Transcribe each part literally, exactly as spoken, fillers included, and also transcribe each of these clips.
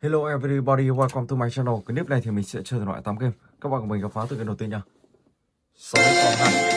Hello everybody, welcome to my channel. Cái clip này thì mình sẽ chơi loại tám game. Các bạn của mình gặp phá từ cái đầu tiên nha. Sonic Runner.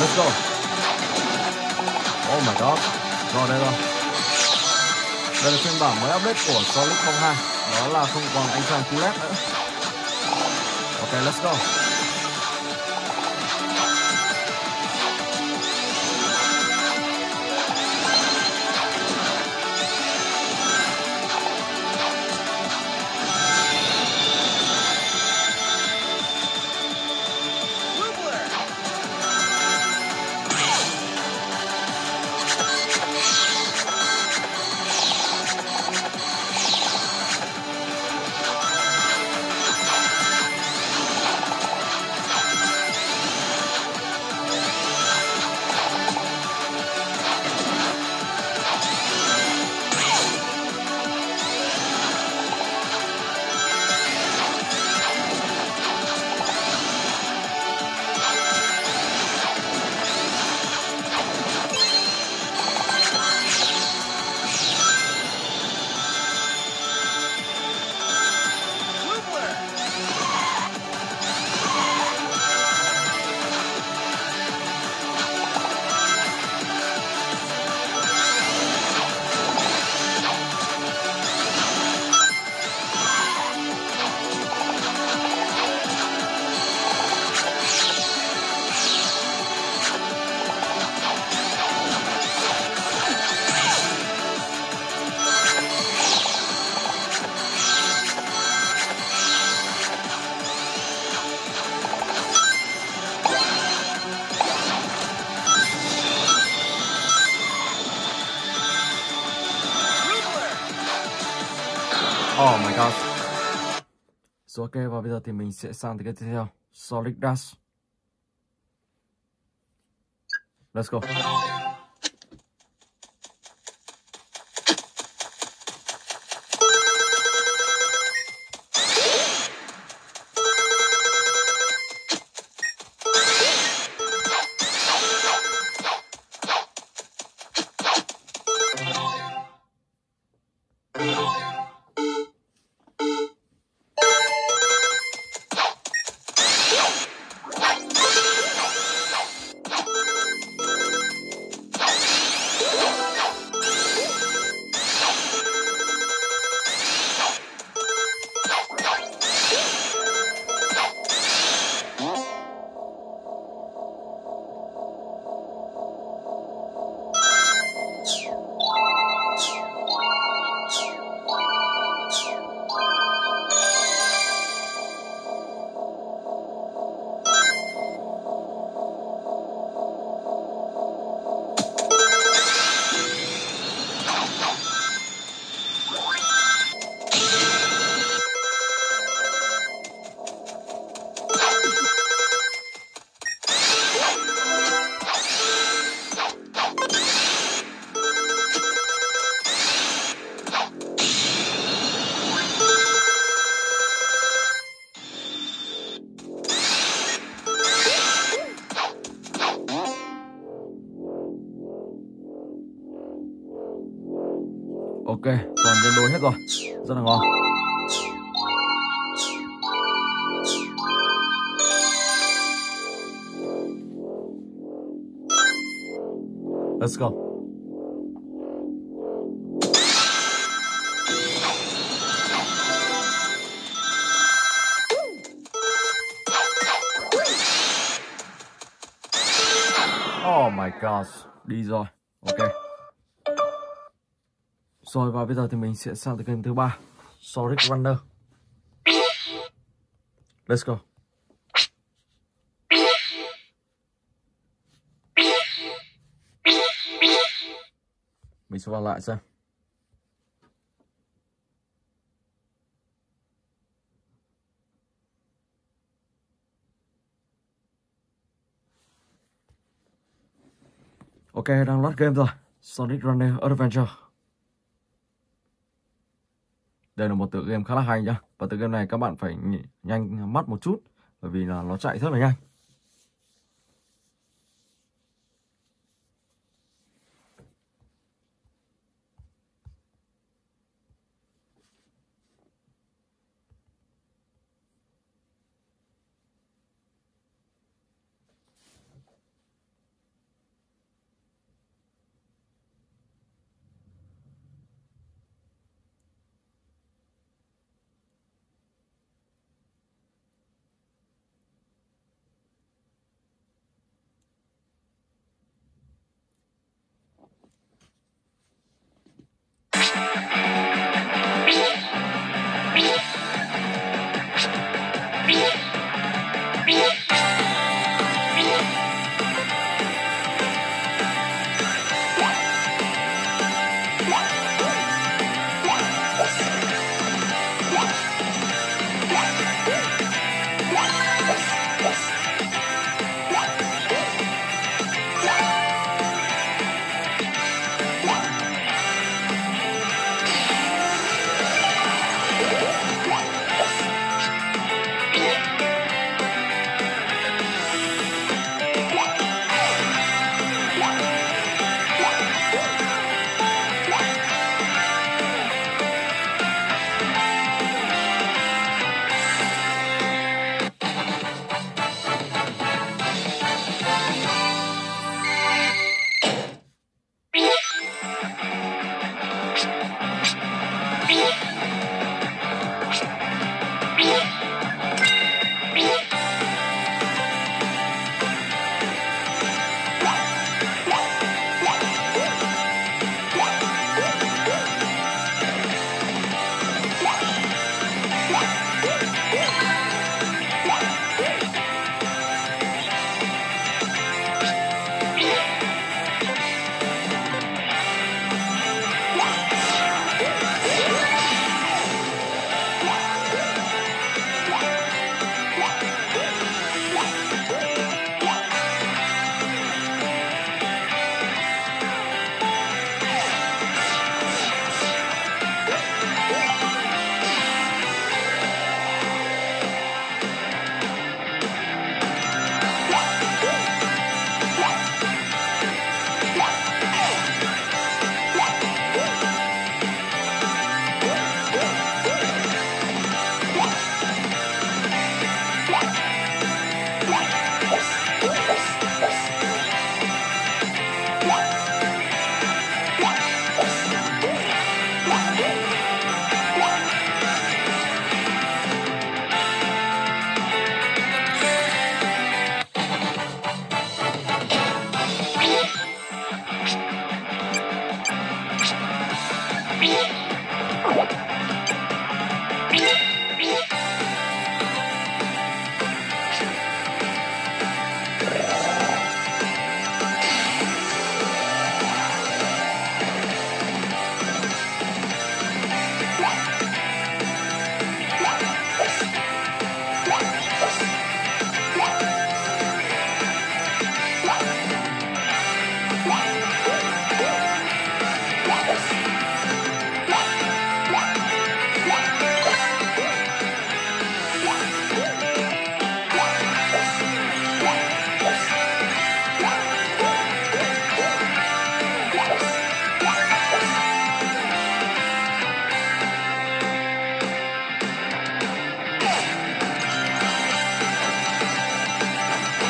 Let's go. Oh my god. Rồi đây rồi. Đây là phiên bản mới update của Sonic không hai. Đó là không còn ánh sáng quy lờ e đê nữa. Ok, let's go. Oh my god. So ok, và bây giờ thì mình sẽ sang tới cái tiếp theo, Sonic Dash. Let's go. Rất rồi, rất là ngon. Let's go. Oh my gosh, đi rồi. Ok. Rồi và bây giờ thì mình sẽ sang tới game thứ ba, Sonic Runner. Let's go. Mình sẽ vào lại xem. Ok, đang load game rồi. Sonic Runner Adventure. Đây là một tựa game khá là hay nhá. Và tựa game này các bạn phải nhanh mắt một chút, bởi vì là nó chạy rất là nhanh.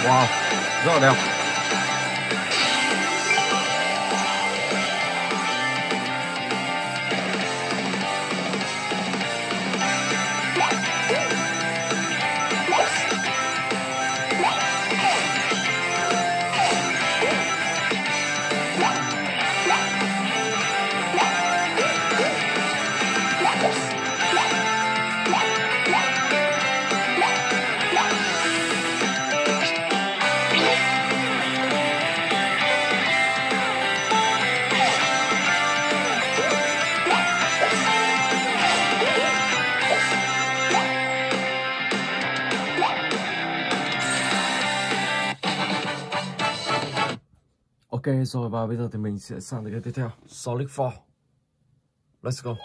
Wow. Go now. Ok rồi, và bây giờ thì mình sẽ sang tới cái tiếp theo, Sonic bốn. Let's go.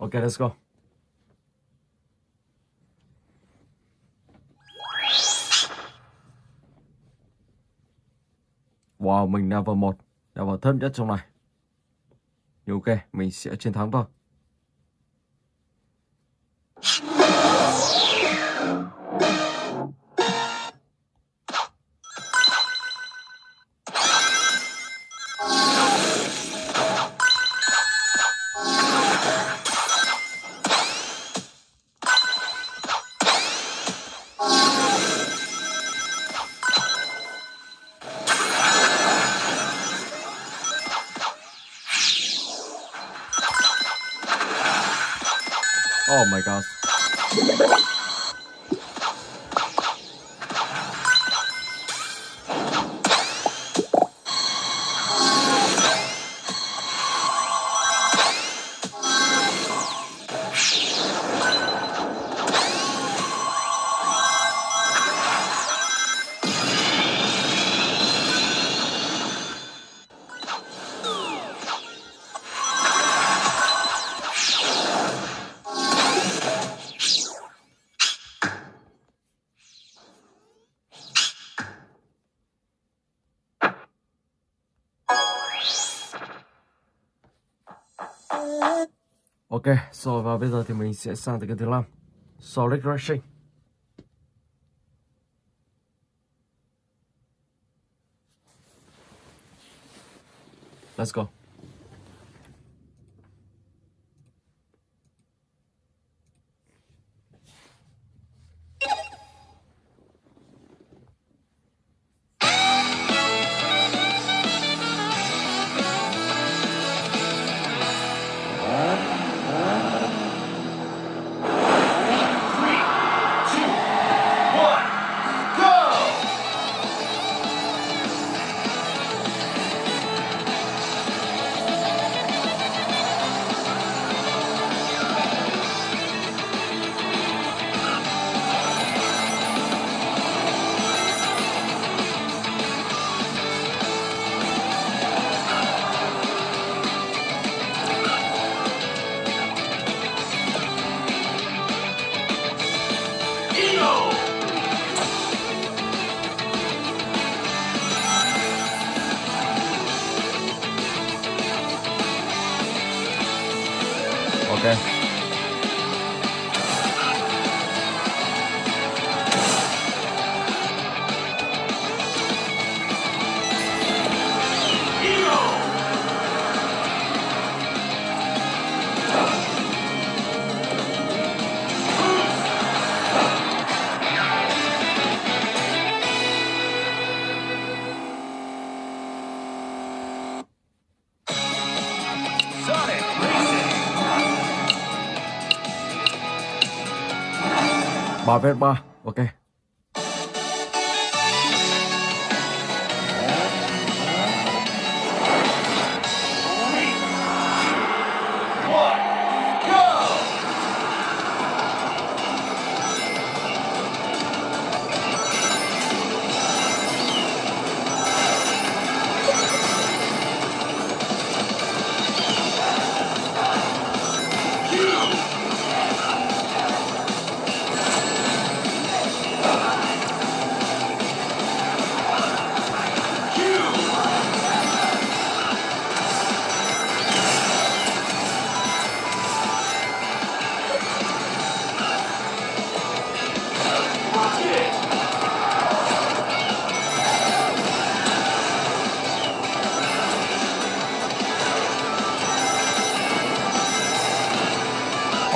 Okay, let's go. Wow, mình đã vào một, đã vào thấp nhất trong này. Nhưng ok, mình sẽ chiến thắng thôi. Oh my gosh. Ok, rồi và bây giờ thì mình sẽ sang tới cái thứ năm, Sonic Racing. Let's go. Okay. ba vs ba. Ok.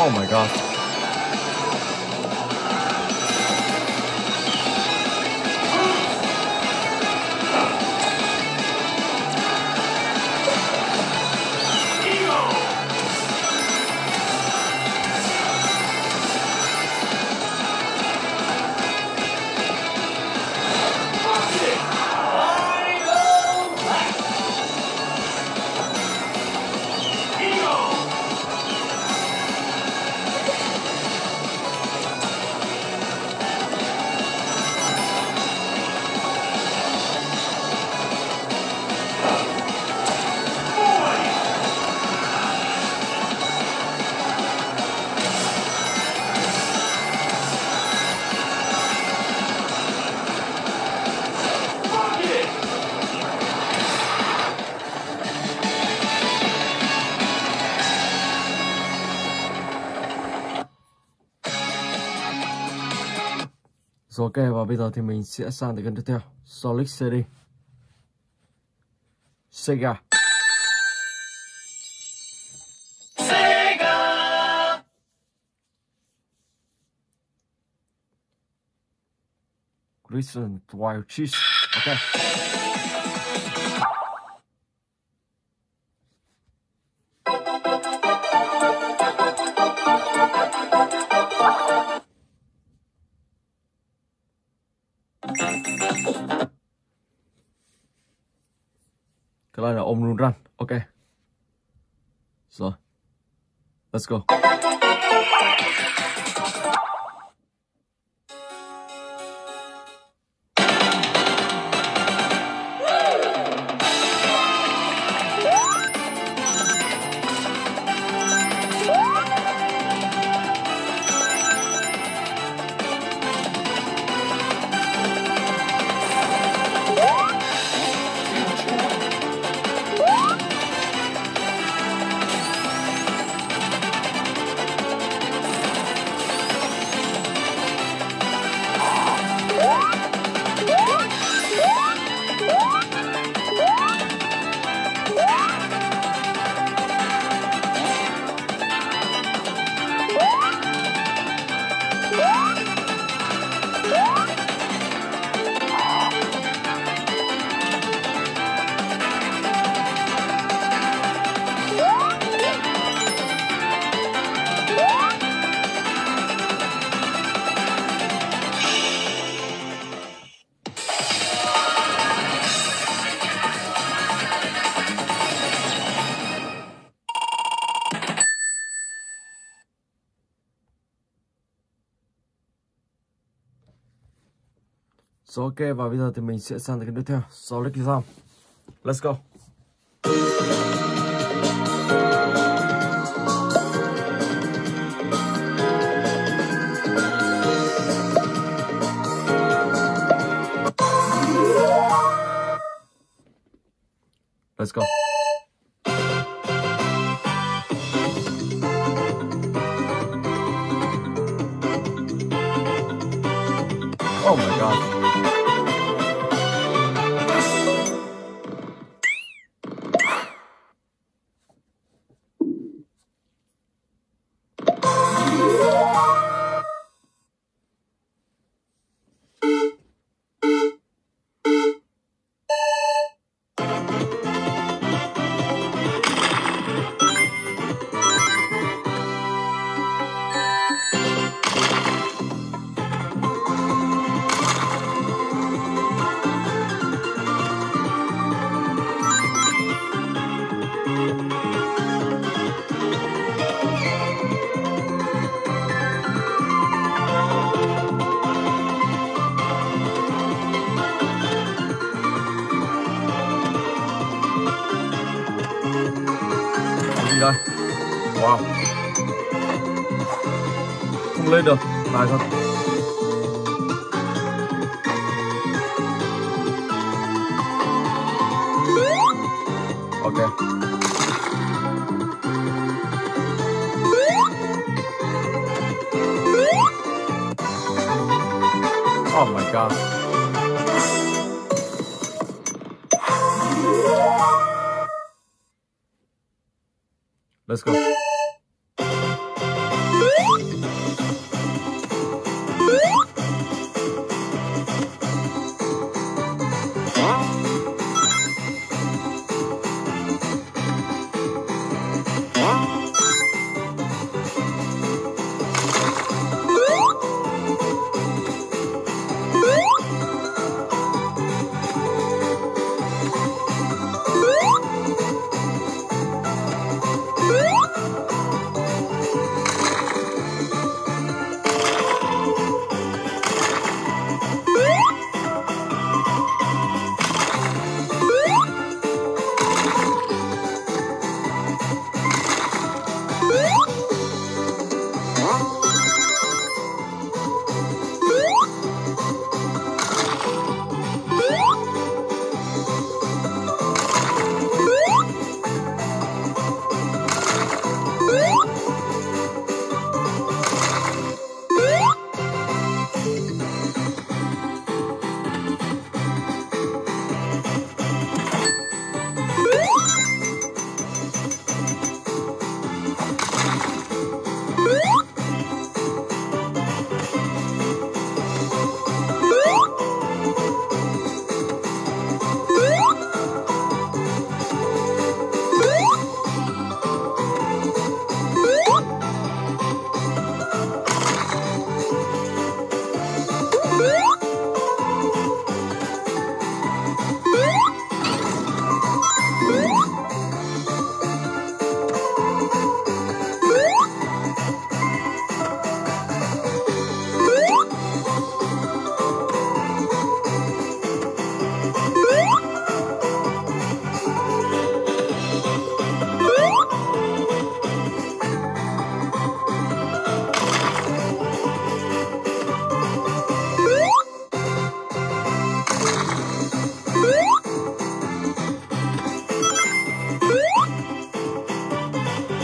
Oh my gosh. Rồi ok, và bây giờ thì mình sẽ sang tới gần tiếp theo, Sonic xê đê. Sega. Sega. Christian Wild Cheese. Ok. Cái này là ôm run run, ok. Rồi, let's go. Rồi ok, và bây giờ thì mình sẽ sang tới cái tiếp theo, Sonic Racing. Let's go. Let's go. Oh my god. Wow. Không lên được, tài thật. Ok. Oh my god. Let's go.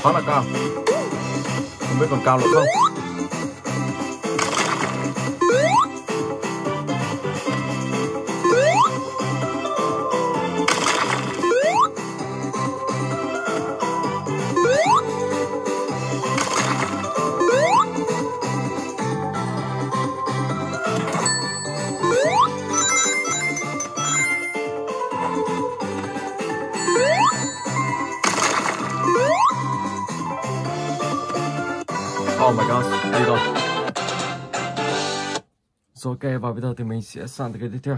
Khá là cao, không biết còn cao nữa không. Oh my god, đi rồi. Rồi ok, và bây giờ thì mình sẽ sang tới cái tiếp theo.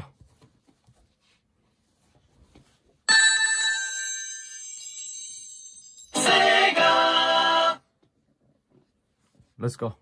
Let's go.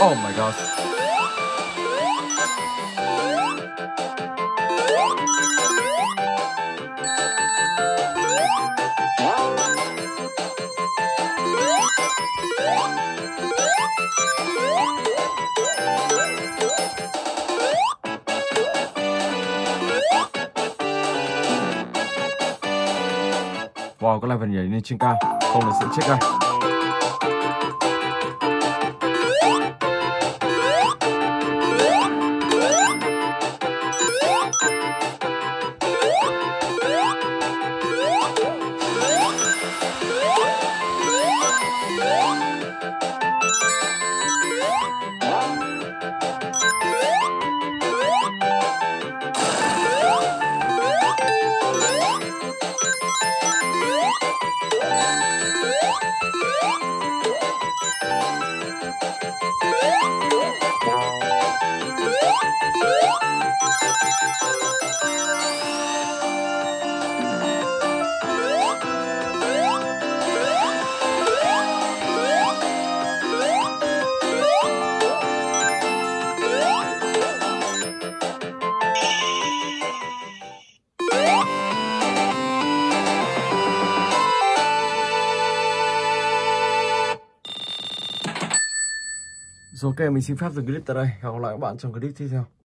Oh my gosh. vò có là phải nhảy lên trên cao, không là sẽ chết ngay. Rồi, ok, mình xin phép dừng clip tại đây. Hẹn gặp lại các bạn trong clip tiếp theo.